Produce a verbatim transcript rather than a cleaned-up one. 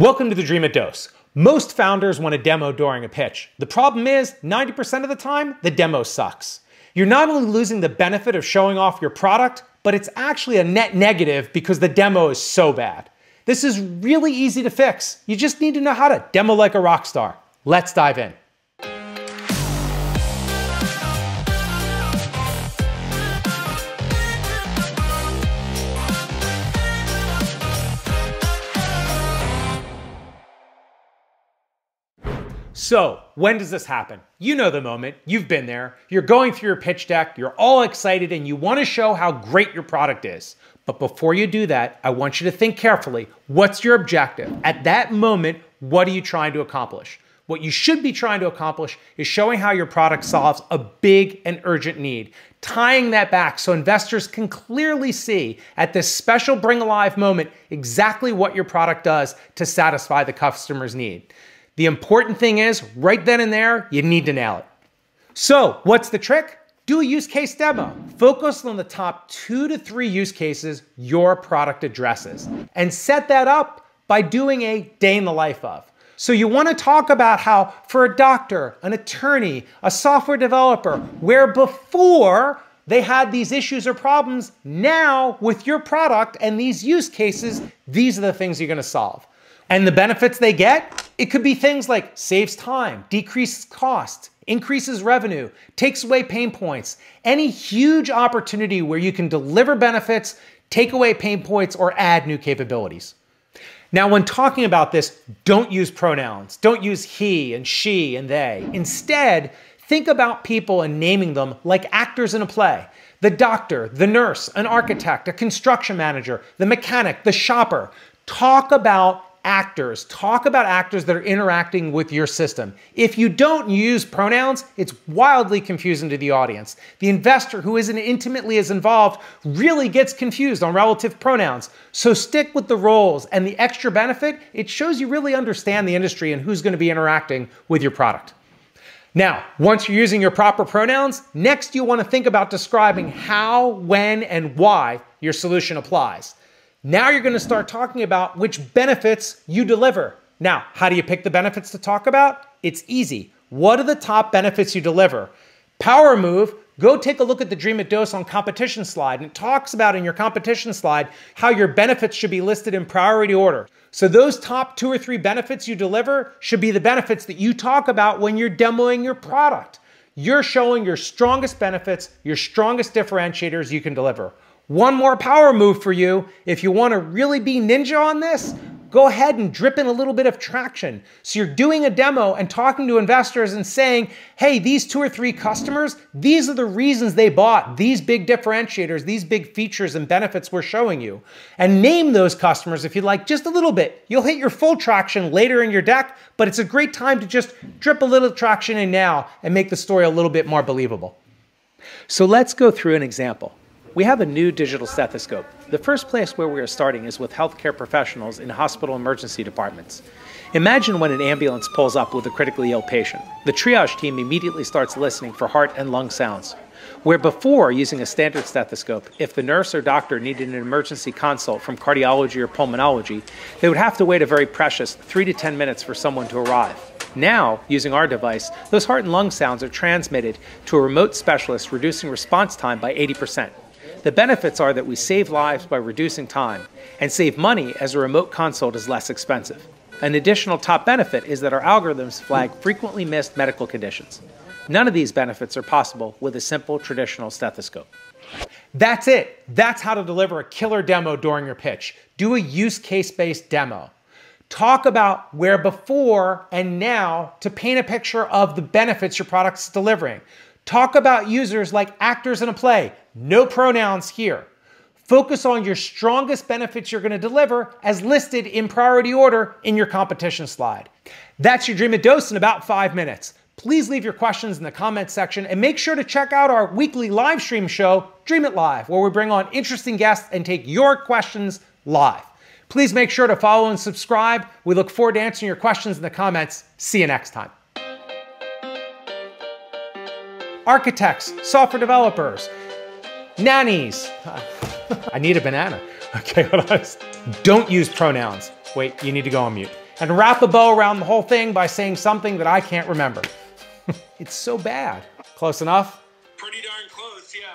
Welcome to the Dreamit Dose. Most founders want to demo during a pitch. The problem is, ninety percent of the time, the demo sucks. You're not only losing the benefit of showing off your product, but it's actually a net negative because the demo is so bad. This is really easy to fix. You just need to know how to demo like a rock star. Let's dive in. So when does this happen? You know the moment, you've been there, you're going through your pitch deck, you're all excited and you wanna show how great your product is. But before you do that, I want you to think carefully, what's your objective? At that moment, what are you trying to accomplish? What you should be trying to accomplish is showing how your product solves a big and urgent need, tying that back so investors can clearly see at this special bring alive moment exactly what your product does to satisfy the customer's need. The important thing is, right then and there, you need to nail it. So, what's the trick? Do a use case demo. Focus on the top two to three use cases your product addresses and set that up by doing a day in the life of. So you want to talk about how for a doctor, an attorney, a software developer, where before they had these issues or problems, now with your product and these use cases, these are the things you're going to solve. And the benefits they get? It could be things like saves time, decreases costs, increases revenue, takes away pain points, any huge opportunity where you can deliver benefits, take away pain points, or add new capabilities. Now, when talking about this, don't use pronouns. Don't use he and she and they. Instead, think about people and naming them like actors in a play. The doctor, the nurse, an architect, a construction manager, the mechanic, the shopper. Talk about actors. Talk about actors that are interacting with your system. If you don't use pronouns, it's wildly confusing to the audience. The investor who isn't intimately as involved really gets confused on relative pronouns. So stick with the roles and the extra benefit, it shows you really understand the industry and who's going to be interacting with your product. Now, once you're using your proper pronouns, next you want to think about describing how, when, and why your solution applies. Now you're going to start talking about which benefits you deliver. Now, how do you pick the benefits to talk about? It's easy. What are the top benefits you deliver? Power move, go take a look at the Dreamit Dose on competition slide, and it talks about in your competition slide how your benefits should be listed in priority order. So those top two or three benefits you deliver should be the benefits that you talk about when you're demoing your product. You're showing your strongest benefits, your strongest differentiators you can deliver. One more power move for you. If you want to really be ninja on this, go ahead and drip in a little bit of traction. So you're doing a demo and talking to investors and saying, hey, these two or three customers, these are the reasons they bought, these big differentiators, these big features and benefits we're showing you. And name those customers if you like, just a little bit. You'll hit your full traction later in your deck, but it's a great time to just drip a little traction in now and make the story a little bit more believable. So let's go through an example. We have a new digital stethoscope. The first place where we are starting is with healthcare professionals in hospital emergency departments. Imagine when an ambulance pulls up with a critically ill patient. The triage team immediately starts listening for heart and lung sounds. Where before using a standard stethoscope, if the nurse or doctor needed an emergency consult from cardiology or pulmonology, they would have to wait a very precious three to ten minutes for someone to arrive. Now, using our device, those heart and lung sounds are transmitted to a remote specialist, reducing response time by eighty percent. The benefits are that we save lives by reducing time and save money as a remote consult is less expensive. An additional top benefit is that our algorithms flag frequently missed medical conditions. None of these benefits are possible with a simple traditional stethoscope. That's it. That's how to deliver a killer demo during your pitch. Do a use case-based demo. Talk about where before and now to paint a picture of the benefits your product's delivering. Talk about users like actors in a play. No pronouns here. Focus on your strongest benefits you're going to deliver as listed in priority order in your competition slide. That's your Dreamit Dose in about five minutes. Please leave your questions in the comments section and make sure to check out our weekly live stream show, Dreamit Live, where we bring on interesting guests and take your questions live. Please make sure to follow and subscribe. We look forward to answering your questions in the comments. See you next time. Architects, software developers, nannies. I need a banana. Okay, hold on. Don't use pronouns. Wait, you need to go on mute. and wrap a bow around the whole thing by saying something that I can't remember. It's so bad. Close enough? Pretty darn close, yeah.